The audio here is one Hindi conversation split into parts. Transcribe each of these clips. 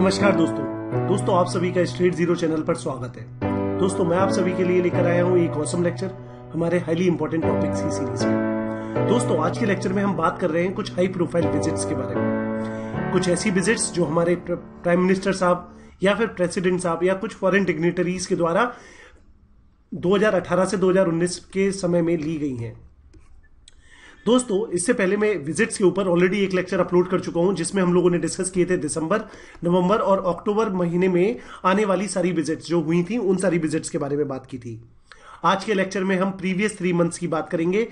नमस्कार दोस्तों आप सभी का स्ट्रीट जीरो चैनल पर स्वागत है। दोस्तों मैं आप सभी के लिए लेकर आया हूँ एक ऑसम लेक्चर हमारे हाईली इंपॉर्टेंट टॉपिक्स की सीरीज में। दोस्तों आज के लेक्चर में हम बात कर रहे हैं कुछ हाई प्रोफाइल विजिट्स के बारे में, कुछ ऐसी विजिट्स जो हमारे प्राइम मिनिस्टर साहब या फिर प्रेसिडेंट साहब या कुछ फॉरेन डिग्नेटरीज के द्वारा 2018 से 2019 के समय में ली गई हैं। दोस्तों इससे पहले मैं विजिट्स के ऊपर ऑलरेडी एक लेक्चर अपलोड कर चुका हूं जिसमें हम लोगों ने डिस्कस किए थे दिसंबर, नवंबर और अक्टूबर महीने में आने वाली सारी विजिट्स जो हुई थी उन सारी विजिट्स के बारे में बात की थी। आज के लेक्चर में हम प्रीवियस 3 मंथ्स की बात करेंगे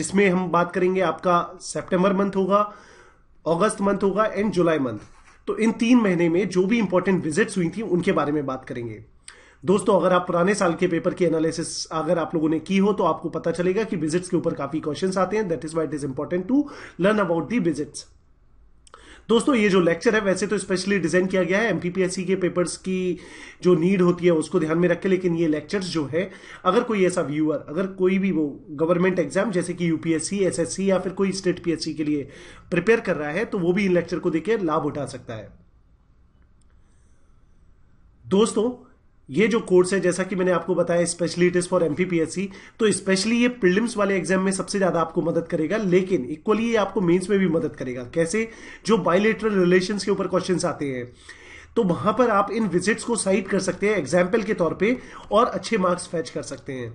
जिसमें हम बात करेंगे आपका सेप्टेम्बर मंथ होगा, अगस्त मंथ होगा एंड जुलाई मंथ। तो इन 3 महीने में जो भी इंपॉर्टेंट विजिट्स हुई थी उनके बारे में बात करेंगे। दोस्तों अगर आप पुराने साल के पेपर की एनालिसिस अगर आप लोगों ने की हो तो आपको पता चलेगा कि विजिट्स के ऊपर काफी क्वेश्चंस आते हैं, that is why it is important to learn about the visits. दोस्तों ये जो लेक्चर है वैसे तो स्पेशली डिजाइन किया गया है एमपीपीएससी के पेपर्स की जो नीड होती है उसको ध्यान में रख के, लेकिन ये लेक्चर्स जो है अगर कोई ऐसा व्यूअर अगर कोई भी वो गवर्नमेंट एग्जाम जैसे कि यूपीएससी, एसएससी या फिर कोई स्टेट पीएससी के लिए प्रिपेयर कर रहा है तो वो भी इन लेक्चर को देखकर लाभ उठा सकता है। दोस्तों ये जो कोर्स है जैसा कि मैंने आपको बताया specially it is for MPPSC, तो स्पेशली ये प्रीलिम्स वाले एग्जाम में सबसे ज्यादा आपको मदद करेगा, लेकिन इक्वली ये आपको मेंस में भी मदद करेगा। कैसे? जो बायलैटरल रिलेशंस के ऊपर क्वेश्चंस आते हैं तो वहां पर आप इन विजिट्स को साइट कर सकते हैं एग्जाम्पल के तौर पे और अच्छे मार्क्स फैच कर सकते हैं।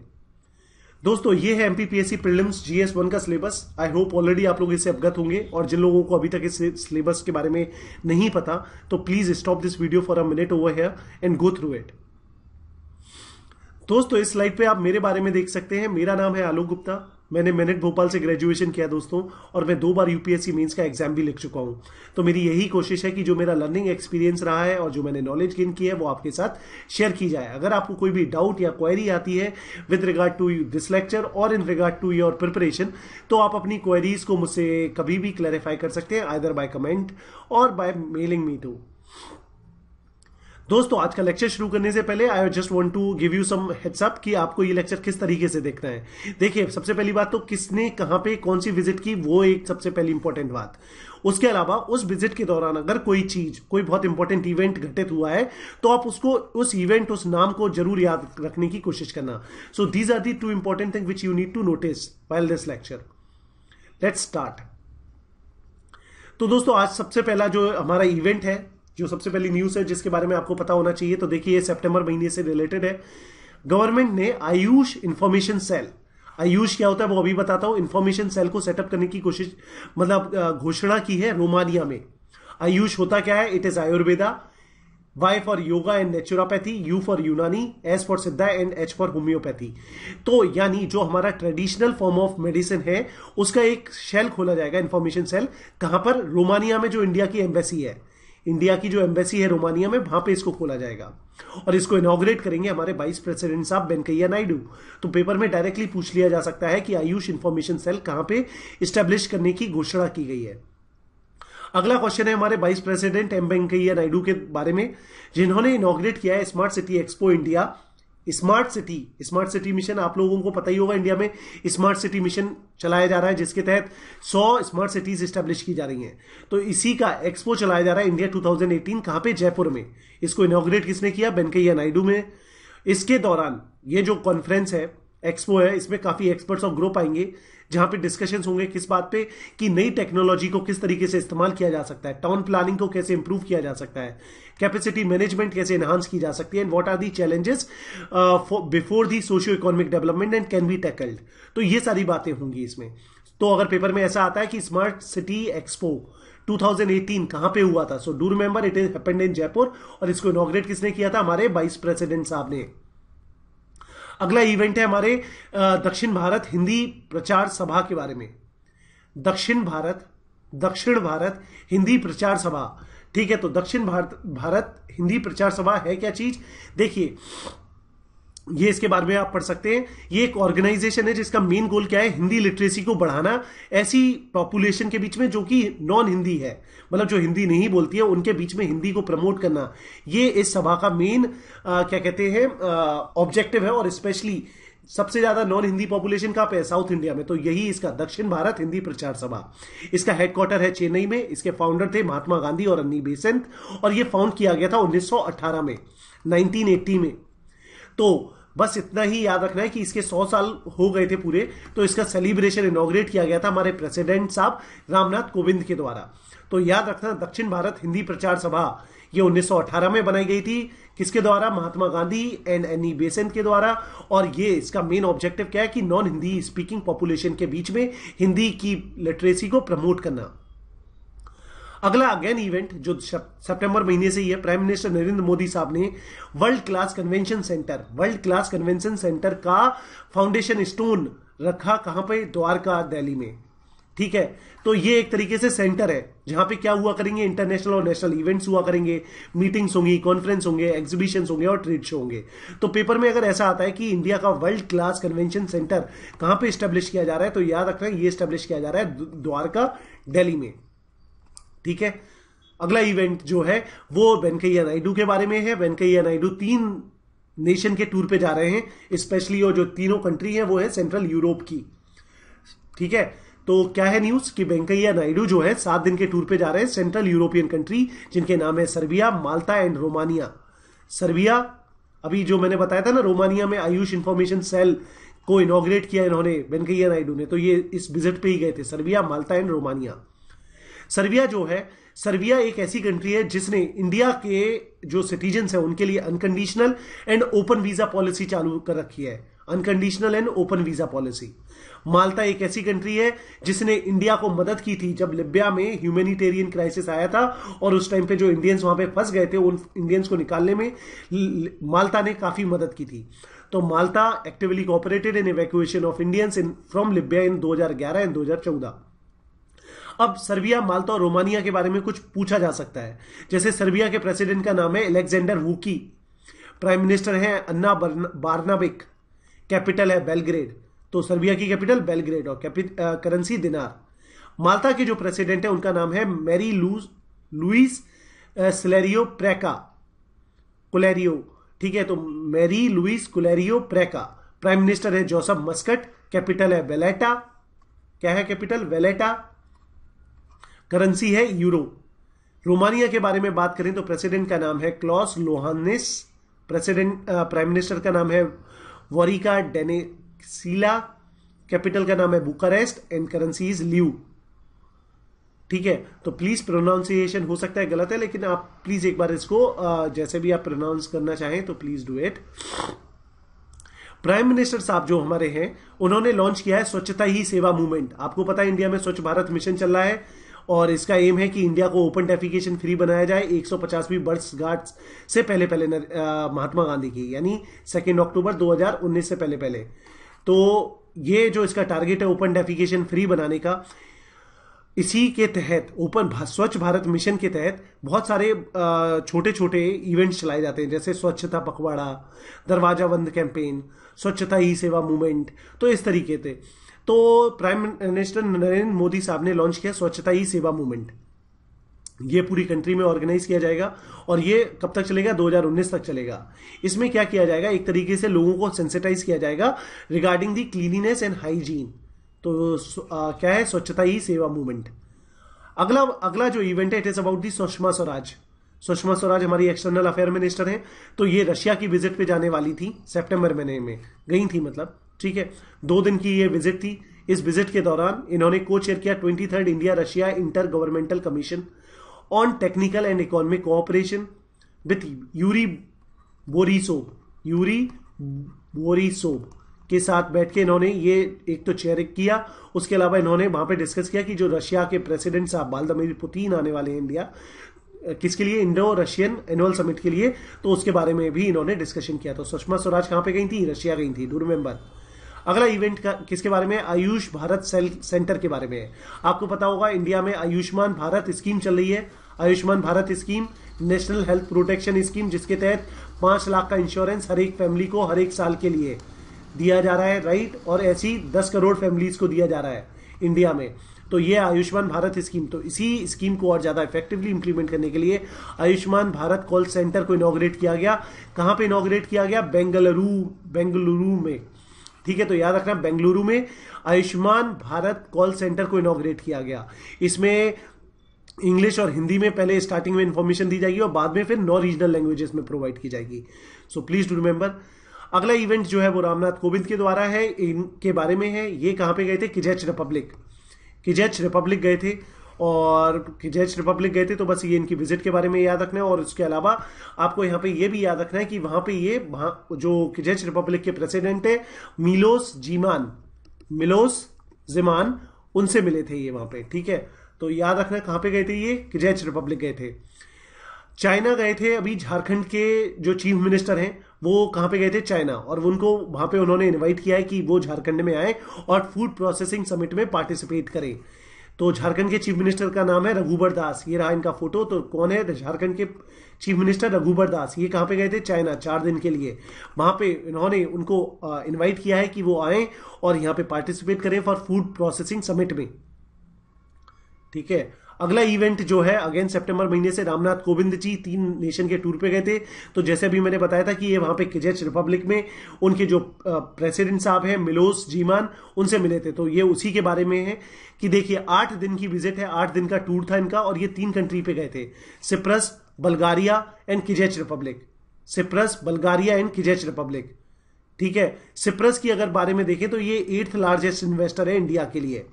दोस्तों ये है एमपीपीएससी प्रीलिम्स GS1 का सिलेबस। आई होप ऑलरेडी आप लोग इससे अवगत होंगे और जिन लोगों को अभी तक इस सिलेबस के बारे में नहीं पता तो please stop this video for a minute over here and go through it. दोस्तों इस स्लाइड पे आप मेरे बारे में देख सकते हैं, मेरा नाम है आलोक गुप्ता, मैंने मैनेट भोपाल से ग्रेजुएशन किया दोस्तों और मैं 2 बार यूपीएससी मेंस का एग्जाम भी लिख चुका हूं। तो मेरी यही कोशिश है कि जो मेरा लर्निंग एक्सपीरियंस रहा है और जो मैंने नॉलेज गेन की है वो आपके साथ शेयर की जाए। अगर आपको कोई भी डाउट या क्वेरी आती है with regard to this lecture और in regard to your preparation तो आप अपनी क्वेरीज को मुझसे कभी भी क्लैरिफाई कर सकते हैं आइदर बाय कमेंट और बाय मेलिंग मी टू। दोस्तों आज का लेक्चर शुरू करने से पहले I just want to give you some heads up कि आपको ये लेक्चर किस तरीके से देखना है। देखिए सबसे पहली बात तो किसने कहां पे कौन सी विजिट की वो एक सबसे पहली इंपॉर्टेंट बात। उसके अलावा उस विजिट के दौरान अगर कोई चीज कोई बहुत इंपॉर्टेंट इवेंट घटित हुआ है तो आप उसको उस इवेंट उस नाम को जरूर याद रखने की कोशिश करना। So these are the 2 important thing which you need to notice while this lecture. Let's start. तो दोस्तों आज सबसे पहला जो हमारा इवेंट है जो सबसे पहली न्यूज है जिसके बारे में आपको पता होना चाहिए तो देखिए ये सितंबर महीने से रिलेटेड है। गवर्नमेंट ने आयुष इंफॉर्मेशन सेल, आयुष क्या होता है वो अभी बताता हूं, इंफॉर्मेशन सेल को सेटअप करने की कोशिश मतलब घोषणा की है रोमानिया में। आयुष होता क्या है? It is Ayurveda, Y for yoga and naturopathy, U for Unani, S for Siddha and H for homeopathy. तो यानी जो हमारा ट्रेडिशनल फॉर्म ऑफ मेडिसिन है उसका एक सेल खोला जाएगा, इंफॉर्मेशन सेल, कहां पर? रोमानिया में, जो इंडिया की एम्बेसी है, इंडिया की जो एम्बेसी है रोमानिया में वहां पे इसको खोला जाएगा और इसको इनॉग्रेट करेंगे हमारे वाइस प्रेसिडेंट साहब वेंकैया नायडू। तो पेपर में डायरेक्टली पूछ लिया जा सकता है कि आयुष इंफॉर्मेशन सेल कहां पे एस्टेब्लिश करने की घोषणा की गई है। अगला क्वेश्चन है हमारे vice president M Venkaiah Naidu के बारे में जिन्होंने इनॉग्रेट किया है smart city expo India. Smart city mission आप लोगों को पता ही होगा, इंडिया में स्मार्ट सिटी मिशन चलाया जा रहा है जिसके तहत 100 स्मार्ट सिटीज एस्टेब्लिश की जा रही हैं। तो इसी का एक्सपो चलाया जा रहा है इंडिया 2018, कहां पे? जयपुर में। इसको इनॉग्रेट किसने किया? वेंकैया नायडू में। इसके दौरान ये जो कॉन्फ्रेंस है एक्सपो है इसमें काफी एक्सपर्ट्स और ग्रुप आएंगे जहां पे डिस्कशन होंगे किस बात पे कि नई टेक्नोलॉजी को किस तरीके से इस्तेमाल किया जा सकता है, टाउन प्लानिंग को कैसे इंप्रूव किया जा सकता है, कैपेसिटी मैनेजमेंट कैसे एनहांस की जा सकती है and what are the challenges before the socio economic development and can be tackled. तो ये सारी बातें होंगी इसमें। तो अगर पेपर में ऐसा आता है कि स्मार्ट सिटी एक्सपो 2018 कहां पे हुआ था, so do remember it is happened in Jaipur और इसको इनॉग्रेट किसने किया था? हमारे वाइस प्रेसिडेंट साहब ने। अगला इवेंट है हमारे दक्षिण भारत हिंदी प्रचार सभा के बारे में। दक्षिण भारत हिंदी प्रचार सभा, ठीक है। तो दक्षिण भारत हिंदी प्रचार सभा है क्या चीज? देखिए ये इसके बारे में आप पढ़ सकते हैं। ये एक ऑर्गेनाइजेशन है जिसका मेन गोल क्या है? हिंदी लिटरेसी को बढ़ाना ऐसी पॉपुलेशन के बीच में जो कि नॉन हिंदी है, मतलब जो हिंदी नहीं बोलती है उनके बीच में हिंदी को प्रमोट करना, ये इस सभा का मेन क्या कहते हैं ऑब्जेक्टिव है। और स्पेशली सबसे ज्यादा नॉन हिंदी पॉपुलेशन कहाँ पे है? साउथ इंडिया में। तो यही इसका दक्षिण भारत हिंदी प्रचार सभा, इसका हेडक्वार्टर है चेन्नई में। इसके फाउंडर थे महात्मा गांधी और अन्नी बेसेंट, और ये फाउंड किया गया था 1918 में, 1980 में। तो बस इतना ही याद रखना है कि इसके 100 साल हो गए थे पूरे। तो इसका सेलिब्रेशन इनॉग्रेट किया गया था हमारे प्रेसिडेंट साहब रामनाथ कोविंद के द्वारा। तो याद रखना, दक्षिण भारत हिंदी प्रचार सभा ये 1918 में बनाई गई थी। किसके द्वारा? Mahatma Gandhi and Annie Besant के द्वारा। और ये इसका मेन ऑब्जेक्टिव क्या है कि नॉन हिंदी स्पीकिंग पॉपुलेशन के बीच में हिंदी की लिटरेसी को प्रमोट करना। अगला अगेन इवेंट जो सितंबर महीने से ही है, प्राइम मिनिस्टर नरेंद्र मोदी साहब ने वर्ल्ड क्लास कन्वेंशन सेंटर का फाउंडेशन स्टोन रखा। कहां पे? द्वारका, दिल्ली में। ठीक है, तो ये एक तरीके से सेंटर है जहां पे क्या हुआ करेंगे, इंटरनेशनल और नेशनल इवेंट्स हुआ करेंगे, मीटिंग्स होंगी, कॉन्फ्रेंस होंगे, एग्जीबिशंस होंगे और ट्रेड शो होंगे। तो पेपर में अगर ऐसा आता है कि इंडिया का वर्ल्ड क्लास कन्वेंशन सेंटर कहां पे स्टैब्लिश किया जा रहा है, तो याद रखना ये स्टैब्लिश किया जा रहा है द्वारका, दिल्ली में। ठीक है, अगला इवेंट जो है वो वेंकैया नायडू के बारे में है। वेंकैया नायडू 3 नेशन के टूर पे जा रहे हैं, स्पेशली जो 3 कंट्री है वो है सेंट्रल यूरोप की। ठीक है, तो क्या है न्यूज कि वेंकैया नायडू जो है 7 दिन के टूर पे जा रहे हैं सेंट्रल यूरोपियन कंट्री, जिनके नाम है Serbia, Malta and Romania. Serbia, अभी जो मैंने बताया था ना, रोमानिया में आयुष इंफॉर्मेशन सेल को इनॉग्रेट किया इन्होंने, वेंकैया नायडू ने। तो ये इस विजिट पे ही गए थे, Serbia, Malta and Romania. Serbia जो है, सर्बिया एक ऐसी कंट्री है जिसने इंडिया के जो सिटीजन्स हैं उनके लिए unconditional and open visa policy चालू कर रखी है, unconditional and open visa policy. Malta एक ऐसी कंट्री है जिसने इंडिया को मदद की थी जब लिबिया में ह्यूमैनिटेरियन क्राइसिस आया था, और उस टाइम पे जो इंडियंस वहां पे फंस गए थे उन इंडियंस को निकालने में माल्टा ने काफी मदद की थी। तो Malta actively cooperated in evacuation of Indians from Libya in 2011 and 2014। अब सर्बिया, माल्टा और रोमानिया के बारे में कुछ पूछा जा सकता है, जैसे सर्बिया के प्रेसिडेंट का नाम है एलेक्जेंडर वुकी, प्राइम मिनिस्टर हैं अन्ना बार्नाबिक, कैपिटल है बेलग्रेड। तो सर्बिया की कैपिटल बेलग्रेड और करेंसी दिनार। माल्टा के जो प्रेसिडेंट है उनका नाम है Marie Louise Coleiro Preca Coleiro. ठीक है, तो Marie Louise Coleiro Preca. Prime minister है जोसेफ मस्कट, कैपिटल है वेलेटा। क्या है कैपिटल? वेलेटा, करेंसी है यूरो। रोमानिया के बारे में बात करें तो प्रेसिडेंट का नाम है क्लॉस लोहानिस, प्राइम मिनिस्टर का नाम है वोरिका डेनेसिला, कैपिटल का नाम है Bucharest and currency is leu. ठीक है, तो प्लीज प्रोनाउंसिएशन हो सकता है गलत है, लेकिन आप प्लीज एक बार इसको जैसे भी आप प्रोनाउंस करना चाहें तो please do it. Prime minister साहब जो हमारे हैं उन्होंने लॉन्च किया है स्वच्छता ही सेवा मूवमेंट। आपको पता है इंडिया में स्वच्छ भारत मिशन चल रहा है, और इसका एम है कि इंडिया को ओपन डेफिकेशन फ्री बनाया जाए 150वीं वर्षगांठ से पहले पहले महात्मा गांधी की, यानी 2 अक्टूबर 2019 से पहले पहले। तो ये जो इसका टारगेट है ओपन डेफिकेशन फ्री बनाने का, इसी के तहत स्वच्छ भारत मिशन के तहत बहुत सारे छोटे छोटे इवेंट्स चलाए जाते हैं, जैसे स्वच्छता पखवाड़ा, दरवाजा बंद कैंपेन, स्वच्छता ही सेवा मूवमेंट। तो इस तरीके से तो प्राइम मिनिस्टर नरेंद्र मोदी साहब ने लॉन्च किया स्वच्छता ही सेवा मूवमेंट। ये पूरी कंट्री में ऑर्गेनाइज किया जाएगा, और ये कब तक चलेगा? 2019 तक चलेगा। इसमें क्या किया जाएगा, एक तरीके से लोगों को सेंसिटाइज किया जाएगा regarding the cleanliness and hygiene. तो क्या है? स्वच्छता ही सेवा मूवमेंट। अगला जो इवेंट है, it is about the Sushma Swaraj. Sushma Swaraj हमारी एक्सटर्नल अफेयर मिनिस्टर हैं। तो ये रशिया की विजिट पे जाने वाली थी, सितंबर महीने में गई थी मतलब। ठीक है, 2 दिन की ये विजिट थी। इस विजिट के दौरान इन्होंने को चेयर किया 23rd India Russia inter governmental commission on technical and economic cooperation with Yuri Borisov के साथ बैठ के इन्होंने ये एक तो चेयर किया। उसके अलावा इन्होंने वहां पे डिस्कस किया कि जो रशिया के प्रेसिडेंट साहब व्लादिमीर पुतिन आने वाले हैं इंडिया, किसके लिए? इंडो रशियन एनुअल समिट के लिए। तो उसके बारे में भी इन्होंने डिस्कशन किया। तो सुषमा स्वराज कहां पे गई थी? रशिया गई थी, डू रिमेंबर। अगला इवेंट किसके बारे में? आयुष भारत सेंटर के बारे में है। आपको पता होगा इंडिया में आयुष्मान भारत स्कीम चल रही है। Ayushman Bharat scheme national health protection scheme, जिसके तहत 5 लाख का इंश्योरेंस हर एक फैमिली को हर एक साल के लिए दिया जा रहा है, राइट। और ऐसी 10 करोड़ फैमिलीज को दिया जा रहा है इंडिया में। तो ये आयुष्मान भारत स्कीम। तो इसी स्कीम को और ज्यादा इफेक्टिवली इंप्लीमेंट करने के लिए आयुष्मान भारत कॉल सेंटर को इनॉग्रेट किया गया। कहां पे इनॉग्रेट किया गया? बेंगलुरु में। ठीक है, तो याद रखना बेंगलुरु में आयुष्मान भारत कॉल सेंटर को इनॉग्रेट किया गया। इसमें इंग्लिश और हिंदी में पहले स्टार्टिंग में इंफॉर्मेशन दी जाएगी और बाद में फिर 9 रीजनल लैंग्वेजेस में प्रोवाइड की जाएगी। So please to remember. अगला इवेंट जो है वो रामनाथ कोविंद के द्वारा है, इनके बारे में है। ये कहाँ पे गए थे? किजेच रिपब्लिक गए थे, और किजेच रिपब्लिक गए थे तो बस ये इनकी विजिट के बारे में याद रखना है। और उसके अलावा आपको यहाँ पे ये भी याद रखना है कि वहाँ पे ये जो किजेच रिपब्लिक के प्रेसिडेंट है मिलोस जेमान, उनसे मिले थे ये वहाँ पे। ठीक है, तो याद रखना कहाँ पे गए थे ये? किजेच रिपब्लिक गए थे। चाइना गए थे। अभी झारखंड के जो चीफ मिनिस्टर हैं वो कहाँ पे गए थे? चाइना। और उनको वहाँ पे उन्होंने इनवाइट किया है कि वो झारखंड में आए और फूड प्रोसेसिंग समिट में पार्टिसिपेट करें। तो झारखंड के चीफ मिनिस्टर का नाम है रघुवर दास। ये रहा इनका फोटो। तो कौन है झारखंड के चीफ मिनिस्टर? रघुवर दास। ये कहाँ पे गए थे? चाइना, 4 दिन के लिए। वहाँ पे इन्होंने उनको इन्वाइट किया है कि वो आए और यहाँ पे पार्टिसिपेट करें फॉर फूड प्रोसेसिंग समिट में। ठीक है, अगला इवेंट जो है अगेन सितंबर महीने से रामनाथ कोविंद जी 3 नेशन के टूर पे गए थे। तो जैसे अभी मैंने बताया था कि ये वहाँ पे किजेच रिपब्लिक में उनके जो प्रेसिडेंट साहब हैं मिलोस जीमान, उनसे मिले थे। तो ये उसी के बारे में है कि देखिए 8 दिन की विजिट है, 8 दिन का टूर था इनका, और ये 3 कंट्री पे गए थे, Cyprus, Bulgaria and Czech Republic. ठीक है, सिप्रस की अगर बारे में देखें तो ये 8th लार्जेस्ट इन्वेस्टर है इंडिया के लिए।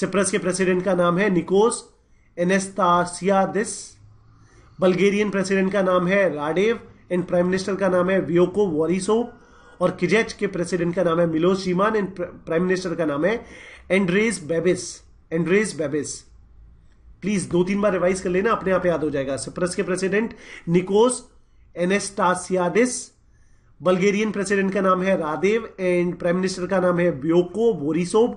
सिप्रस के प्रेसिडेंट का नाम है निकोस एनेस्तासियादिस, बल्गेरियन प्रेसिडेंट का नाम है राडेव एंड प्राइम मिनिस्टर का नाम है व्योको वॉरिसोव, और किजेच के प्रेसिडेंट का नाम है Milos Zeman and prime minister का नाम है एंड्रेस बेबिस। प्लीज 2-3 बार रिवाइज कर लेना, अपने आप याद हो जाएगा। सिप्रस के president Nicos Anastasiades, Bulgarian president का नाम है रादेव एंड प्राइम मिनिस्टर का नाम है व्योको वॉरिसोव,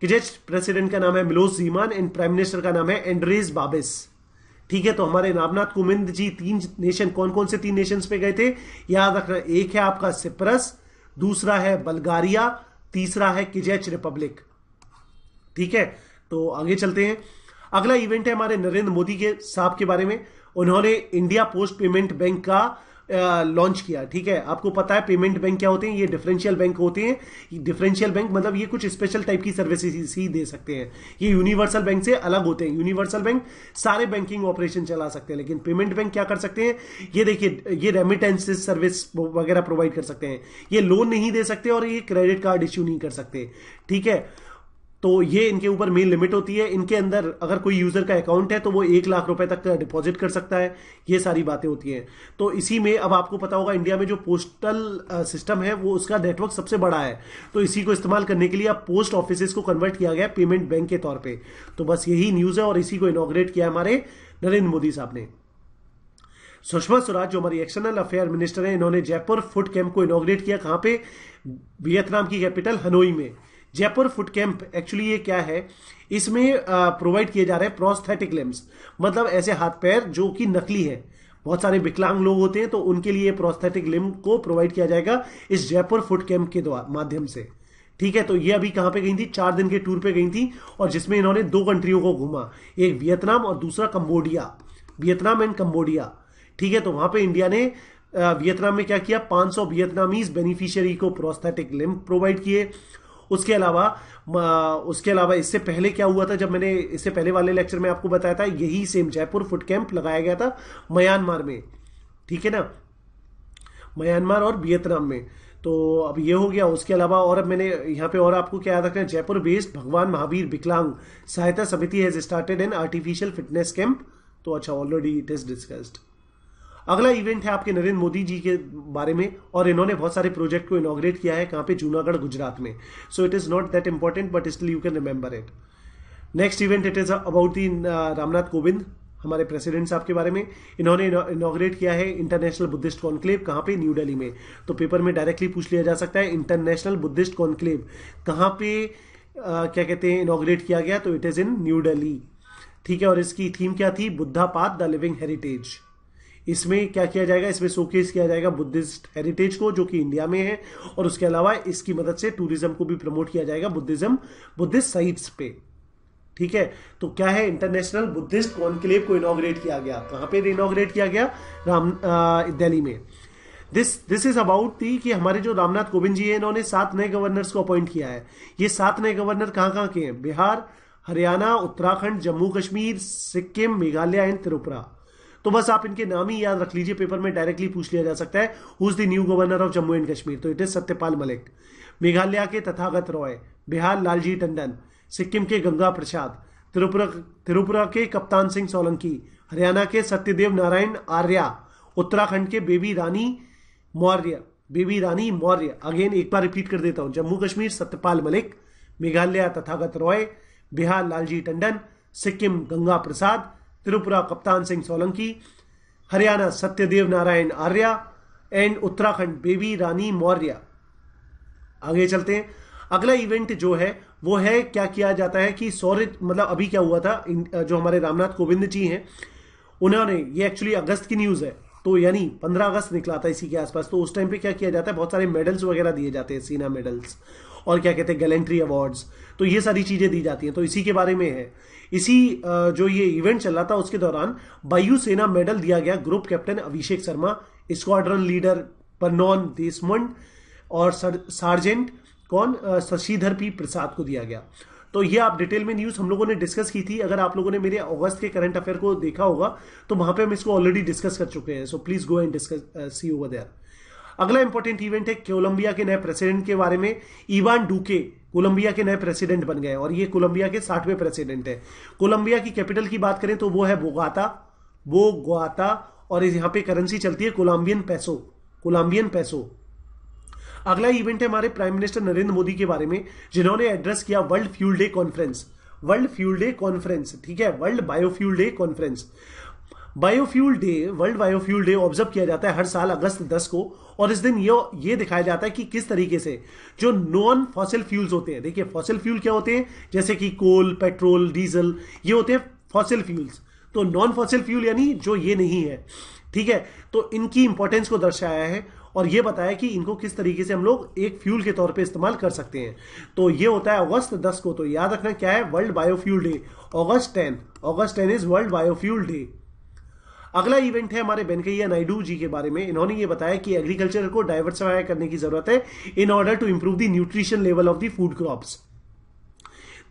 किजेच प्रेसिडेंट का नाम है Milos Zeman and prime minister का नाम है एंड्रेस बेबिस। ठीक है, तो हमारे रामनाथ कोविंद जी 3 नेशन, कौन कौन से 3 नेशंस पे गए थे याद रखना। एक है आपका सिप्रस, दूसरा है बल्गारिया, तीसरा है किजेच रिपब्लिक। ठीक है, तो आगे चलते हैं। अगला इवेंट है हमारे नरेंद्र मोदी के साहब के बारे में। उन्होंने इंडिया पोस्ट पेमेंट बैंक का लॉन्च किया। ठीक है, आपको पता है पेमेंट बैंक क्या होते हैं? ये डिफरेंशियल बैंक होते हैं। डिफरेंशियल बैंक मतलब ये कुछ स्पेशल टाइप की सर्विसेज ही दे सकते हैं, ये यूनिवर्सल बैंक से अलग होते हैं। यूनिवर्सल बैंक सारे बैंकिंग ऑपरेशन चला सकते हैं, लेकिन पेमेंट बैंक क्या कर सकते हैं? ये देखिए, ये रेमिटेंसेस सर्विस वगैरह प्रोवाइड कर सकते हैं। ये लोन नहीं दे सकते और ये क्रेडिट कार्ड इश्यू नहीं कर सकते। ठीक है, तो ये इनके ऊपर मेन लिमिट होती है। इनके अंदर अगर कोई यूजर का अकाउंट है तो वो 1 लाख रुपए तक डिपॉजिट कर सकता है। ये सारी बातें होती हैं। तो इसी में अब आपको पता होगा इंडिया में जो पोस्टल सिस्टम है वो उसका नेटवर्क सबसे बड़ा है। तो इसी को इस्तेमाल करने के लिए अब पोस्ट ऑफिसेस को कन्वर्ट किया गया पेमेंट बैंक के तौर पर। तो बस यही न्यूज है और इसी को इनॉग्रेट किया हमारे नरेंद्र मोदी साहब ने। सुषमा स्वराज जो हमारी एक्सटर्नल अफेयर मिनिस्टर हैं, इन्होंने जयपुर फुट कैंप को इनॉग्रेट किया। कहाँ पे? वियतनाम की कैपिटल हनोई में। जयपुर फुट कैंप एक्चुअली ये क्या है? इसमें प्रोवाइड किए जा रहे हैं प्रोस्थेटिक लिम्स, मतलब ऐसे हाथ पैर जो कि नकली है। बहुत सारे विकलांग लोग होते हैं तो उनके लिए प्रोस्थेटिक लिम्ब को प्रोवाइड किया जाएगा इस जयपुर फुट कैंप के माध्यम से। ठीक है, तो ये अभी कहाँ पे गई थी? 4 दिन के टूर पे गई थी, और जिसमें इन्होंने 2 कंट्रियों को घूमा, एक वियतनाम और दूसरा कंबोडिया, वियतनाम एंड कंबोडिया। ठीक है, तो वहां पर इंडिया ने वियतनाम में क्या किया? 500 वियतनामीज बेनिफिशियरी को प्रोस्थेटिक लिम्ब प्रोवाइड किए। उसके अलावा इससे पहले क्या हुआ था, जब मैंने इससे पहले वाले लेक्चर में आपको बताया था, यही सेम जयपुर फुट कैंप लगाया गया था म्यांमार में। ठीक है ना, म्यांमार और वियतनाम में। तो अब ये हो गया। उसके अलावा और अब मैंने यहाँ पे और आपको क्या याद रखना है, जयपुर बेस्ड भगवान Mahavir Viklang Sahayata Samiti has started an artificial fitness camp. तो अच्छा, ऑलरेडी इट इज डिस्कस्ड। अगला इवेंट है आपके नरेंद्र मोदी जी के बारे में, और इन्होंने बहुत सारे प्रोजेक्ट को इनॉग्रेट किया है। कहाँ पे? जूनागढ़, गुजरात में। So it is not that important but still you can remember it. Next event it is about the Ramnath Kovind हमारे प्रेसिडेंट साहब के बारे में। इन्होंने इनॉग्रेट किया है इंटरनेशनल बुद्धिस्ट कॉन्क्लेव। कहाँ पे? न्यू दिल्ली में। तो पेपर में डायरेक्टली पूछ लिया जा सकता है इंटरनेशनल बुद्धिस्ट कॉन्क्लेव कहाँ पे क्या कहते हैं इनॉग्रेट किया गया? तो it is in New Delhi. ठीक है, और इसकी थीम क्या थी? Buddha path the living heritage. इसमें क्या किया जाएगा? इसमें शोकेस किया जाएगा बुद्धिस्ट हेरिटेज को जो कि इंडिया में है, और उसके अलावा इसकी मदद से टूरिज्म को भी प्रमोट किया जाएगा बुद्धिस्ट साइट्स पे। ठीक है, तो क्या है? इंटरनेशनल बुद्धिस्ट कॉन्क्लेव को इनॉग्रेट किया गया। कहाँ पे इनॉग्रेट किया गया? दिल्ली में। दिस इज अबाउट थी कि हमारे जो रामनाथ कोविंद जी हैं, इन्होंने 7 नए गवर्नर्स को अपॉइंट किया है। ये 7 नए गवर्नर कहाँ कहाँ के हैं? बिहार, हरियाणा, उत्तराखंड, जम्मू कश्मीर, सिक्किम, मेघालय एंड त्रिपुरा। तो बस आप इनके नाम ही याद रख लीजिए, पेपर में डायरेक्टली पूछ लिया जा सकता है who is the new governor of Jammu and Kashmir. तो इट इज सत्यपाल मलिक। मेघालय के तथागत रॉय, बिहार लालजी टंडन, सिक्किम के गंगा प्रसाद, त्रिपुरा के कप्तान सिंह सोलंकी, हरियाणा के सत्यदेव नारायण आर्या, उत्तराखंड के बेबी रानी मौर्य। अगेन एक बार रिपीट कर देता हूं, जम्मू कश्मीर सत्यपाल मलिक, मेघालय तथागत रॉय, बिहार लालजी टंडन, सिक्किम गंगा प्रसाद, त्रिपुरा कप्तान सिंह सोलंकी, हरियाणा सत्यदेव नारायण आर्या एंड उत्तराखंड बेबी रानी मौर्य। आगे चलते हैं। अगला इवेंट जो है वो है, क्या किया जाता है कि सौर्य, मतलब अभी क्या हुआ था, जो हमारे रामनाथ कोविंद जी हैं उन्होंने, ये एक्चुअली अगस्त की न्यूज़ है, तो यानी 15 अगस्त निकला था इसी के आसपास, तो उस टाइम पे क्या किया जाता है, बहुत सारे मेडल्स वगैरह दिए जाते हैं, सीना मेडल्स और क्या कहते हैं गैलेंट्री अवार्ड्स, तो ये सारी चीज़ें दी जाती हैं। तो इसी के बारे में है, इसी जो ये इवेंट चल रहा था उसके दौरान वायु सेना मेडल दिया गया group captain Abhishek Sharma, squadron leader परनौन देशमुंड और सार्जेंट कौन शशिधर पी प्रसाद को दिया गया। तो ये आप डिटेल में न्यूज़ हम लोगों ने डिस्कस की थी, अगर आप लोगों ने मेरे अगस्त के करंट अफेयर को देखा होगा तो वहां पे हम इसको ऑलरेडी डिस्कस कर चुके हैं, so please go and discuss see over there. अगला इंपॉर्टेंट इवेंट है कोलंबिया के नए प्रेसिडेंट के बारे में। इवान डूके कोलंबिया के नए प्रेसिडेंट बन गए और ये कोलंबिया के 60वें प्रेसिडेंट है। कोलंबिया की कैपिटल की बात करें तो वो है बोगाता और यहाँ पे करेंसी चलती है कोलंबियन पैसो। अगला इवेंट है हमारे प्राइम मिनिस्टर नरेंद्र मोदी के बारे में, जिन्होंने एड्रेस किया वर्ल्ड फ्यूल डे कॉन्फ्रेंस, ठीक है, world biofuel day conference. Biofuel day, world biofuel day observe किया जाता है हर साल अगस्त 10 को और इस दिन ये दिखाया जाता है कि किस तरीके से जो नॉन फॉसिल फ्यूल्स होते हैं, देखिए फॉसिल फ्यूल क्या होते हैं, जैसे कि कोल, पेट्रोल, डीजल, ये होते हैं फॉसिल फ्यूल्स, तो नॉन फॉसिल फ्यूल यानी जो ये नहीं है, ठीक है, तो इनकी इंपॉर्टेंस को दर्शाया है और ये बताया कि इनको किस तरीके से हम लोग एक फ्यूल के तौर पे इस्तेमाल कर सकते हैं। तो ये होता है अगस्त 10 को। तो याद रखना क्या है, world biofuel day August 10 is world biofuel day. अगला इवेंट है हमारे वेंकैया नायडू जी के बारे में। इन्होंने ये बताया कि एग्रीकल्चर को डाइवर्सिफाई करने की जरूरत है in order to improve the nutrition level of the food crops.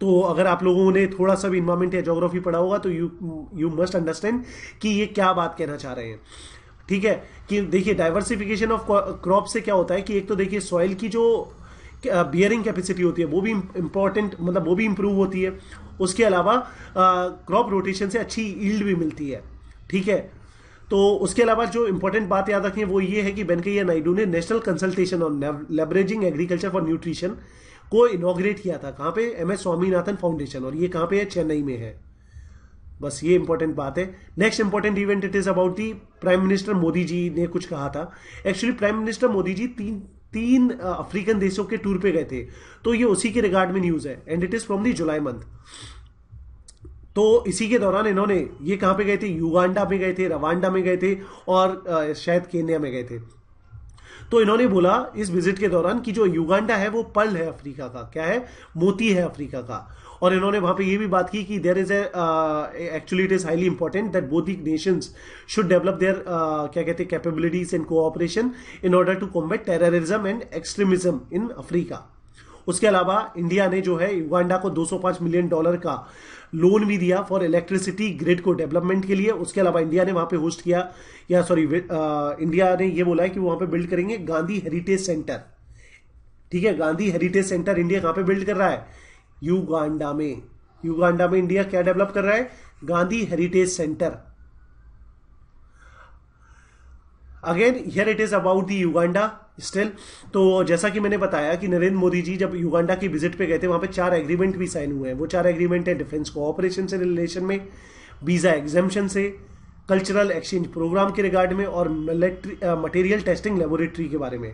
तो अगर आप लोगों ने थोड़ा सा भी इन्वायरमेंट या ज्योग्राफी पढ़ा होगा तो यू मस्ट अंडरस्टैंड कि ये क्या बात कहना चाह रहे हैं, ठीक है, कि देखिए डाइवर्सिफिकेशन ऑफ क्रॉप से क्या होता है कि एक तो देखिए सॉइल की जो बियरिंग कैपेसिटी होती है वो भी इंपॉर्टेंट, मतलब वो भी इंप्रूव होती है, उसके अलावा क्रॉप रोटेशन से अच्छी यील्ड भी मिलती है, ठीक है। तो उसके अलावा जो इंपॉर्टेंट बात याद रखनी है वो ये है कि वेंकैया नायडू ने national consultation on leveraging agriculture for nutrition को इनॉग्रेट किया था, कहाँ पे, MS स्वामीनाथन फाउंडेशन, और ये कहाँ पे है, चेन्नई में है। बस ये इंपॉर्टेंट बात है। Next important event it is about the prime minister Modi ji ने कुछ कहा था। Actually prime minister Modi ji तीन अफ्रीकन देशों के टूर पे गए थे, तो ये उसी के रिगार्ड में न्यूज है and it is from the July month. तो इसी के दौरान इन्होंने ये कहाँ पे गए थे, युगांडा में गए थे, रवांडा में गए थे और शायद केन्या में गए थे। तो इन्होंने बोला इस विजिट के दौरान कि जो युगांडा है वो पर्ल है अफ्रीका का, क्या है, मोती है अफ्रीका का, और इन्होंने वहां पे ये भी बात की कि there is actually it is highly important that both the nations should develop their क्या कहते हैं capabilities and cooperation in order to combat terrorism and extremism in Africa. उसके अलावा इंडिया ने जो है युगांडा को $205 मिलियन का लोन भी दिया फॉर इलेक्ट्रिसिटी ग्रिड को डेवलपमेंट के लिए। उसके अलावा इंडिया ने वहां पे इंडिया ने ये बोला है कि वहां पे बिल्ड करेंगे गांधी हेरिटेज सेंटर, ठीक है, गांधी हेरिटेज सेंटर इंडिया कहां पे बिल्ड कर रहा है, युगांडा में इंडिया क्या डेवलप कर रहा है, Gandhi heritage centre. Again here it is about the Uganda still. तो जैसा कि मैंने बताया कि नरेंद्र मोदी जी जब युगांडा की विजिट पे गए थे वहां पे 4 एग्रीमेंट भी साइन हुए हैं। वो 4 एग्रीमेंट है डिफेंस कोऑपरेशन से रिलेशन में, वीजा एग्जेम्पशन से, कल्चरल एक्सचेंज प्रोग्राम के रिगार्ड में और मटेरियल टेस्टिंग लेबोरेटरी के बारे में,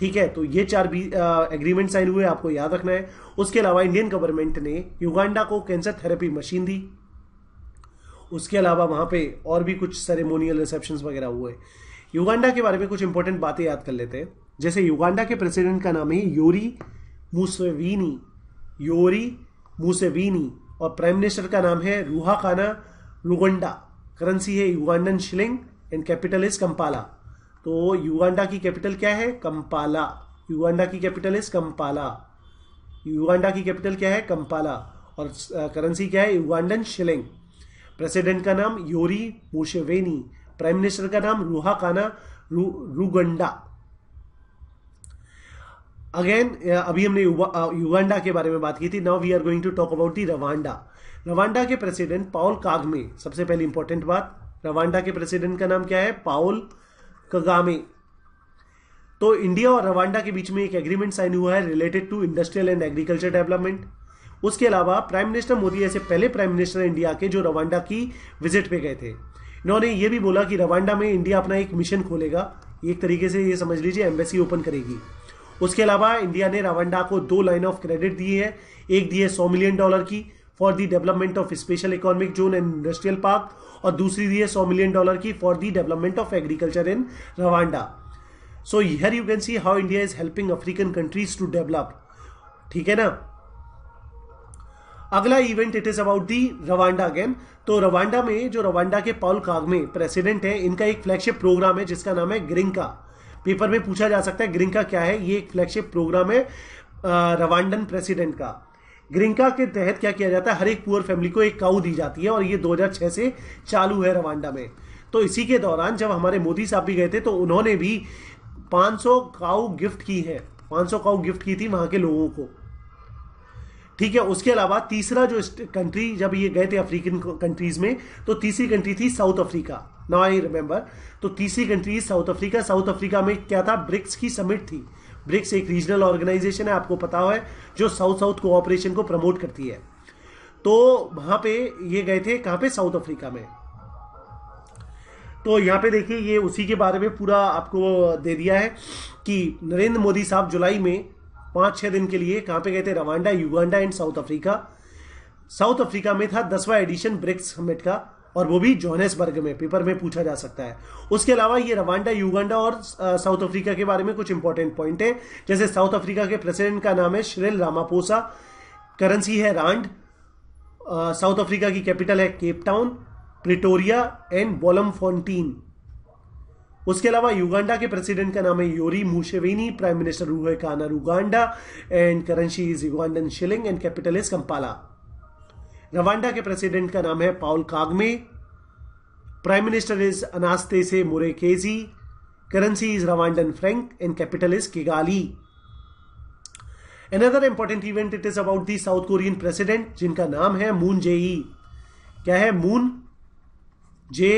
ठीक है। तो ये 4 एग्रीमेंट साइन हुए, आपको याद रखना है। उसके अलावा इंडियन गवर्नमेंट ने युगांडा को कैंसर थेरेपी मशीन दी। उसके अलावा वहां पे और भी कुछ सेरेमोनियल रिसेप्शंस वगैरह हुए। युगांडा के बारे में कुछ इंपॉर्टेंट बातें याद कर लेते हैं, जैसे युगांडा के प्रेसिडेंट का नाम है योरी मुसेवीनी और प्राइम मिनिस्टर का नाम है रूहाकाना लुगंडा। करेंसी है Ugandan shilling and capital is Kampala. तो युगांडा की कैपिटल क्या है? कंपाला। युगांडा की कैपिटल इज कंपाला। युगांडा की कैपिटल क्या है? कंपाला। और करेंसी क्या है? Ugandan shilling. प्रेसिडेंट का नाम योरी मुसेवेनी। प्राइम मिनिस्टर का नाम रूहाकाना रुगंडा। अगेन अभी हमने युगांडा के बारे में बात की थी। Now we are going to talk about the Rwanda. Rwanda के प्रेसिडेंट पॉल कागमे। सबसे पहले इंपॉर्टेंट बात, रवांडा के प्रेसिडेंट का नाम क्या है? Paul Kagame. तो इंडिया और रवांडा के बीच में एक एग्रीमेंट साइन हुआ है related to industrial and agriculture development. उसके अलावा प्राइम मिनिस्टर मोदी ऐसे पहले प्राइम मिनिस्टर इंडिया के जो रवांडा की विजिट पे गए थे। इन्होंने ये भी बोला कि रवांडा में इंडिया अपना एक मिशन खोलेगा, एक तरीके से ये समझ लीजिए एम्बेसी ओपन करेगी। उसके अलावा इंडिया ने रवांडा को 2 लाइन ऑफ क्रेडिट दी है। एक दी है $100 मिलियन की for the development of special economic zone and industrial park, और दूसरी दी है $100 मिलियन की for the development of agriculture in Rwanda. So here you can see how India is helping African countries to develop, ठीक है ना। अगला event it is about the Rwanda again. तो रवांडा में जो रवांडा के पॉल कागमे प्रेसिडेंट है, इनका एक फ्लैगशिप प्रोग्राम है जिसका नाम है ग्रिंका। पेपर में पूछा जा सकता है ग्रिंका क्या है। ये एक फ्लैगशिप प्रोग्राम है रवांडन प्रेसिडेंट का। ग्रिंका के तहत क्या किया जाता है? हर एक पुअर फैमिली को एक काऊ दी जाती है, और ये 2006 से चालू है रवांडा में। तो इसी के दौरान जब हमारे मोदी साहब भी गए थे तो उन्होंने भी 500 काऊ गिफ्ट की है, 500 काऊ गिफ्ट की थी वहां के लोगों को, ठीक है। उसके अलावा तीसरा जो कंट्री, जब ये गए थे अफ्रीकन कंट्रीज में, तो तीसरी कंट्री थी South Africa. Now I remember. तो तीसरी country South Africa. South Africa में क्या था? ब्रिक्स की समिट थी। ब्रिक्स एक रीजनल ऑर्गेनाइजेशन है, आपको पता है, जो साउथ साउथ कोऑपरेशन को प्रमोट करती है। तो वहां पे ये गए थे, कहां पे? साउथ अफ्रीका में। तो यहाँ पे देखिए ये उसी के बारे में पूरा आपको दे दिया है कि नरेंद्र मोदी साहब जुलाई में 5-6 दिन के लिए कहाँ पे गए थे? Rwanda, Uganda and South Africa. South Africa में था 10वां एडिशन ब्रिक्स समिट का, और वो भी जोहान्सबर्ग में। पेपर में पूछा जा सकता है। उसके अलावा ये रवांडा, युगांडा और साउथ अफ्रीका के बारे में कुछ इंपॉर्टेंट पॉइंट है, जैसे साउथ अफ्रीका के प्रेसिडेंट का नाम है सिरिल रामापोसा। करेंसी है रांड। साउथ अफ्रीका की कैपिटल है केपटाउन, प्रिटोरिया एंड बोलमफोंटीन। उसके अलावा युगांडा के प्रेसिडेंट का नाम है Yoweri Museveni. Prime minister Ruhakana Rugunda and currency is Ugandan shilling and capital is Kampala. Rwanda के प्रेसिडेंट का नाम है Paul Kagame. Prime minister is Anastase Murekezi. Currency is Rwandan franc and capital is Kigali. Another important event it is about the South Korean president, जिनका नाम है मून जे ई। क्या है? मून जे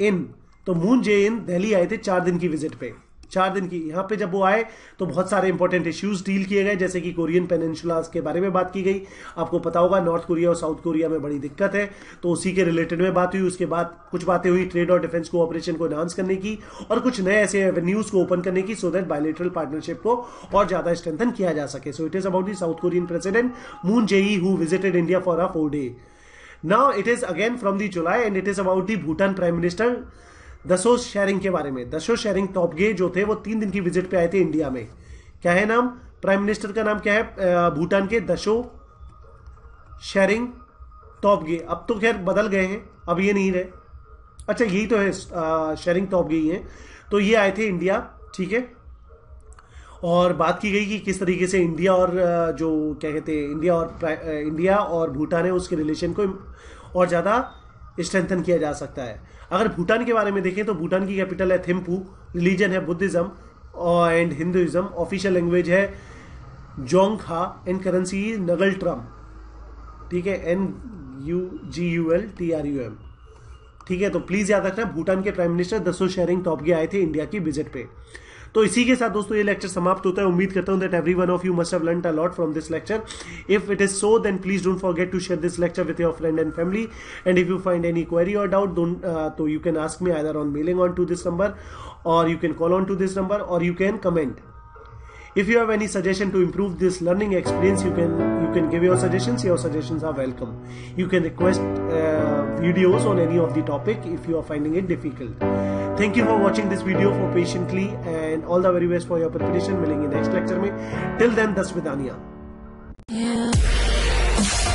इन। तो मून जे इन दिल्ली आए थे 4 दिन की विजिट पे। 4 दिन की यहाँ पे जब वो आए तो बहुत सारे इंपॉर्टेंट इश्यूज डील किए गए, जैसे कि कोरियन पेनिनसुला के बारे में बात की गई। आपको पता होगा नॉर्थ कोरिया और साउथ कोरिया में बड़ी दिक्कत है, तो उसी के रिलेटेड में बात हुई। उसके बाद कुछ बातें हुई ट्रेड और डिफेंस कोऑपरेशन को एनहांस करने की, और कुछ नए ऐसे एवेन्यूज को ओपन करने की, सो दैट बायलैटरल पार्टनरशिप को और ज्यादा स्ट्रेंथन किया जा सके। So it is about the South Korean president Moon J E who visited India for a 4-day. Now it is again from the July and it is about the Bhutan Prime Minister Dasho Tshering के बारे में। दसो शेरिंग टॉपगे जो थे वो 3 दिन की विजिट पे आए थे इंडिया में। क्या है नाम? प्राइम मिनिस्टर का नाम क्या है भूटान के? दसो शेरिंग टॉपगे। अब तो खैर बदल गए हैं, अब ये नहीं रहे। अच्छा यही तो है, शेरिंग टॉपगे ही है। तो ये आए थे इंडिया, ठीक है। और बात की गई कि किस तरीके से इंडिया और जो क्या कहते हैं इंडिया और भूटान है, उसके रिलेशन को और ज़्यादा स्ट्रेंथन किया जा सकता है। अगर भूटान के बारे में देखें तो भूटान की कैपिटल है थिम्पू। रिलीजन है Buddhism and Hinduism. Official language है जोंगखा एंड करेंसी नगल ट्रम, ठीक है, NUGULTRUM, ठीक है। तो प्लीज़ याद रखना, भूटान के प्राइम मिनिस्टर दसो शेरिंग टॉपगे आए थे इंडिया की विजिट पे। तो इसी के साथ दोस्तों ये लेक्चर समाप्त होता है। उम्मीद करता हूं that every one of you must have learned a lot from this lecture. If it is so then please don't forget to share this lecture with your friend and family, and if you find any query और डाउट तो you can ask me either on mailing on to this number, और you can call on to this number, और you can comment. If you have any suggestion to improve this learning experience, you can give your suggestions. Your suggestions are welcome. You can request videos on any of the topic if you are finding it difficult. Thank you for watching this video, for patiently, and all the very best for your preparation. Milenge next lecture mein. Till then, das vidaniya.